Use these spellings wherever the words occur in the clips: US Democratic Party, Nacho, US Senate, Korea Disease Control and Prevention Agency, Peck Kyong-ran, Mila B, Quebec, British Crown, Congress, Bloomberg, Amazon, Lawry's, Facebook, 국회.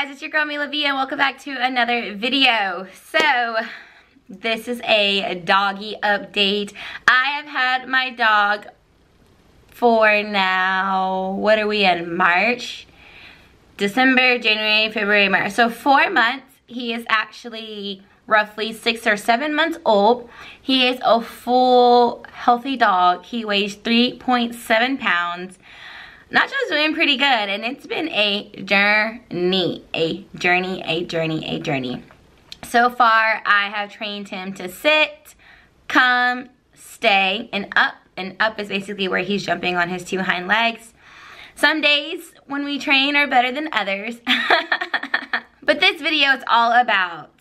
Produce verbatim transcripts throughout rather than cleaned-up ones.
guys, it's your girl Mila B and welcome back to another video. So this is a doggy update. I have had my dog for now, what are we in, March? December, January, February, March. So four months. He is actually roughly six or seven months old. He is a full healthy dog. He weighs three point seven pounds. Nacho's doing pretty good, and it's been a journey, a journey, a journey, a journey. So far, I have trained him to sit, come, stay, and up. And up is basically where he's jumping on his two hind legs. Some days when we train are better than others. But this video is all about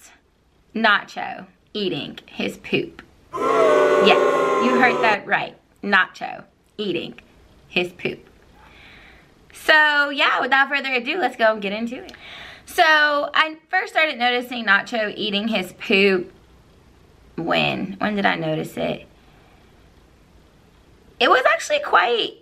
Nacho eating his poop. Yes, you heard that right. Nacho eating his poop. So yeah, without further ado, let's go and get into it. So I first started noticing Nacho eating his poop when? When did I notice it? It was actually quite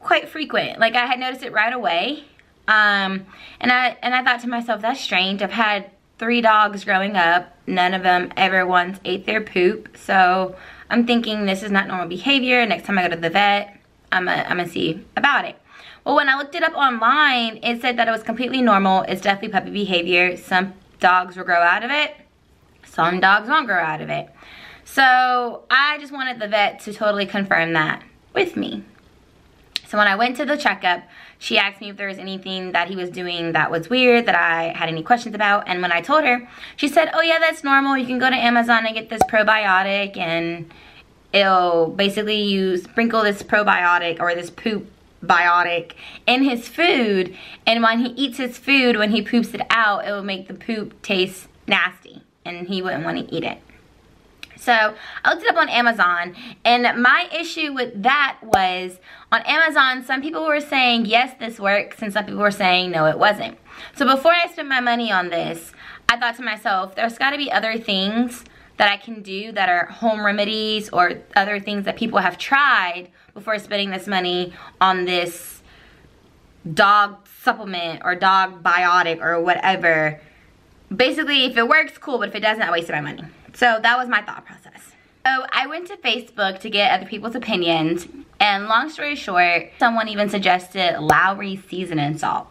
quite frequent. Like, I had noticed it right away. Um, and I and I thought to myself, that's strange. I've had three dogs growing up. None of them ever once ate their poop. So I'm thinking this is not normal behavior. Next time I go to the vet, I'm gonna I'm gonna see about it. Well, when I looked it up online, it said that it was completely normal. It's definitely puppy behavior. Some dogs will grow out of it. Some dogs won't grow out of it. So I just wanted the vet to totally confirm that with me. So when I went to the checkup, she asked me if there was anything that he was doing that was weird, that I had any questions about. And when I told her, she said, oh yeah, that's normal. You can go to Amazon and get this probiotic, and it'll basically, you sprinkle this probiotic or this poop biotic in his food, and when he eats his food, when he poops it out, it will make the poop taste nasty and he wouldn't want to eat it. So I looked it up on Amazon, and my issue with that was on Amazon, some people were saying yes, this works, and some people were saying no, it wasn't. So before I spent my money on this, I thought to myself, there's got to be other things that I can do that are home remedies or other things that people have tried before spending this money on this dog supplement or dog biotic or whatever. Basically, if it works, cool, but if it doesn't, I wasted my money. So that was my thought process. So I went to Facebook to get other people's opinions, and long story short, someone even suggested Lawry's seasoning salt.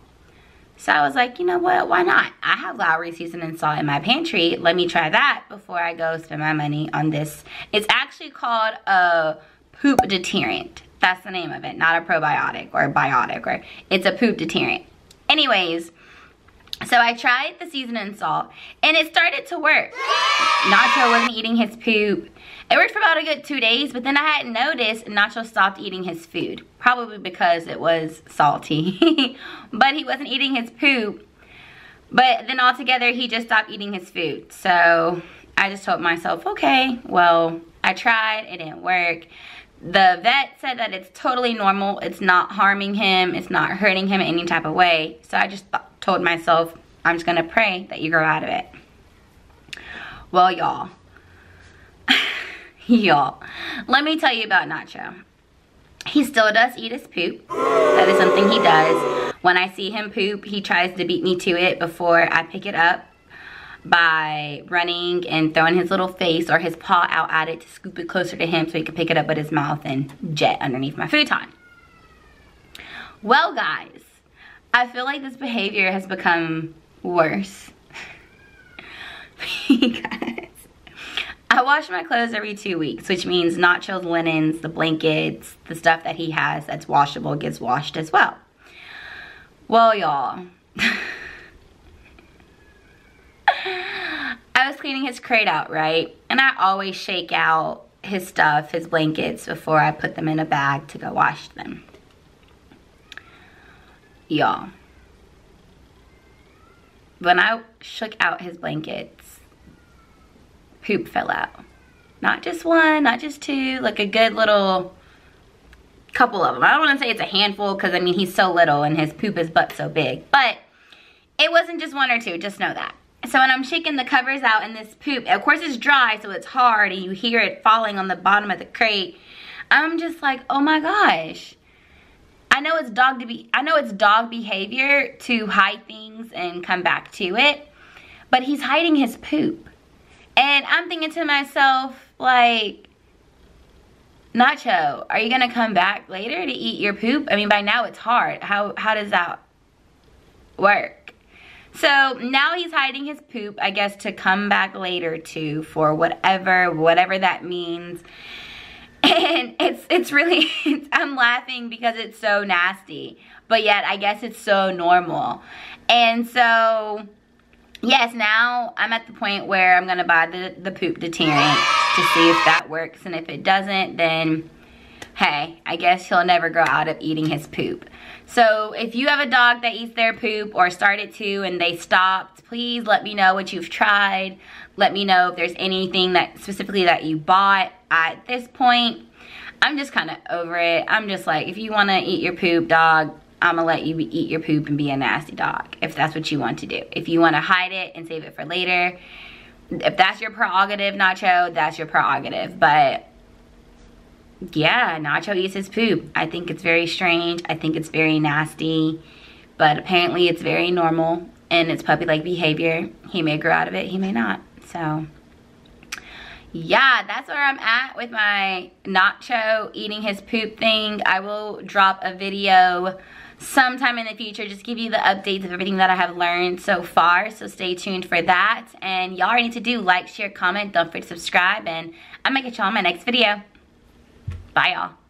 So I was like, you know what, why not? I have Lawry's seasoning salt in my pantry. Let me try that before I go spend my money on this. It's actually called a poop deterrent. That's the name of it, not a probiotic or a biotic. Or it's a poop deterrent. Anyways, so I tried the seasoning salt, and it started to work. Nacho wasn't eating his poop. It worked for about a good two days, but then I hadn't noticed Nacho stopped eating his food. Probably because it was salty. But he wasn't eating his poop. But then altogether, he just stopped eating his food. So I just told myself, okay, well, I tried. It didn't work. The vet said that it's totally normal. It's not harming him. It's not hurting him in any type of way. So I just thought, told myself, I'm just going to pray that you grow out of it. Well, y'all. Y'all, let me tell you about Nacho. He still does eat his poop. That is something he does. When I see him poop, he tries to beat me to it before I pick it up by running and throwing his little face or his paw out at it to scoop it closer to him so he can pick it up with his mouth and jet underneath my futon. Well, guys, I feel like this behavior has become worse. Because I wash my clothes every two weeks, which means Nacho's linens, the blankets, the stuff that he has that's washable gets washed as well. Well, y'all. I was cleaning his crate out, right? And I always shake out his stuff, his blankets, before I put them in a bag to go wash them. Y'all. When I shook out his blankets, poop fell out. Not just one, not just two, like a good little couple of them. I don't want to say it's a handful because, I mean, he's so little and his poop is butt so big. But it wasn't just one or two, just know that. So when I'm shaking the covers out in this poop, of course it's dry, so it's hard, and you hear it falling on the bottom of the crate. I'm just like, oh my gosh. I know it's dog to be I know it's dog behavior to hide things and come back to it, but he's hiding his poop. And I'm thinking to myself, like, Nacho, are you gonna come back later to eat your poop? I mean, by now it's hard. How how does that work? So now he's hiding his poop, I guess, to come back later to for whatever whatever that means. And it's it's really it's, I'm laughing because it's so nasty, but yet I guess it's so normal. And so yes, now I'm at the point where I'm gonna buy the the poop deterrent to see if that works, and if it doesn't, then hey, I guess he'll never grow out of eating his poop. So if you have a dog that eats their poop or started to and they stopped, please let me know what you've tried. Let me know if there's anything that specifically that you bought. At this point, I'm just kind of over it. I'm just like, if you want to eat your poop, dog, I'm gonna let you eat your poop and be a nasty dog if that's what you want to do. If you want to hide it and save it for later, if that's your prerogative, Nacho, that's your prerogative. But yeah, Nacho eats his poop. I think it's very strange. I think it's very nasty, but apparently it's very normal and it's puppy-like behavior. He may grow out of it, he may not. So yeah, that's where I'm at with my Nacho eating his poop thing. I will drop a video sometime in the future, just give you the updates of everything that I have learned so far, so stay tuned for that. And y'all already need to do like, share, comment, don't forget to subscribe, and I'm gonna get y'all in my next video. Bye, y'all.